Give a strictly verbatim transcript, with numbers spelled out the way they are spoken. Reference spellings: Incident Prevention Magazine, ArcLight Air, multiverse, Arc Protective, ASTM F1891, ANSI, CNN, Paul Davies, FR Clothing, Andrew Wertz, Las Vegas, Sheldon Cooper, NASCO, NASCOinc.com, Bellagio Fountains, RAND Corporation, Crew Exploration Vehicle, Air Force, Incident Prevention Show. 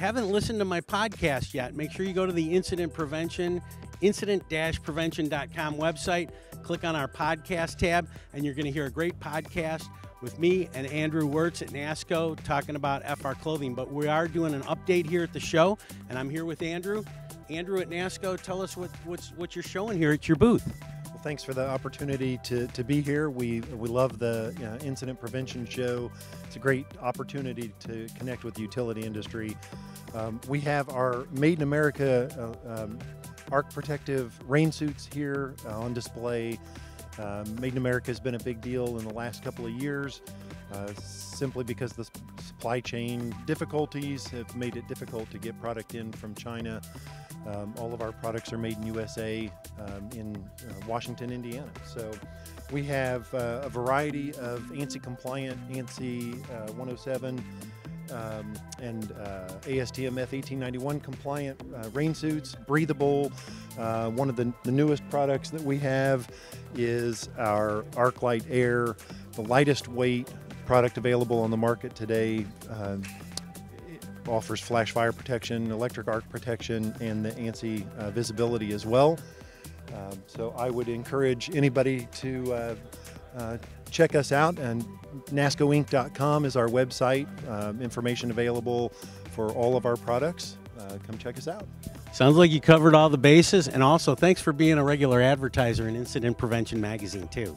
haven't listened to my podcast yet, make sure you go to the Incident Prevention, incident dash prevention dot com website, click on our podcast tab, and you're going to hear a great podcast with me and Andrew Wertz at NASCO talking about F R clothing. But we are doing an update here at the show, and I'm here with Andrew. Andrew at NASCO, tell us what, what's, what you're showing here at your booth. Well, thanks for the opportunity to, to be here. We, we love the you know, Incident Prevention Show. It's a great opportunity to connect with the utility industry. Um, we have our Made in America uh, um, Arc Protective rain suits here uh, on display. Uh, Made in America has been a big deal in the last couple of years uh, simply because the supply chain difficulties have made it difficult to get product in from China. Um, all of our products are made in U S A um, in uh, Washington, Indiana. So we have uh, a variety of ANSI compliant, ANSI uh, one oh seven um, and uh, A S T M F eighteen ninety-one compliant uh, rain suits, breathable. Uh, one of the, the newest products that we have is our ArcLight Air, the lightest weight product available on the market today. Uh, offers flash fire protection, electric arc protection, and the ANSI uh, visibility as well. Um, so I would encourage anybody to uh, uh, check us out, and NASCO inc dot com is our website. Um, information available for all of our products. Uh, come check us out. Sounds like you covered all the bases, and also thanks for being a regular advertiser in Incident Prevention Magazine too.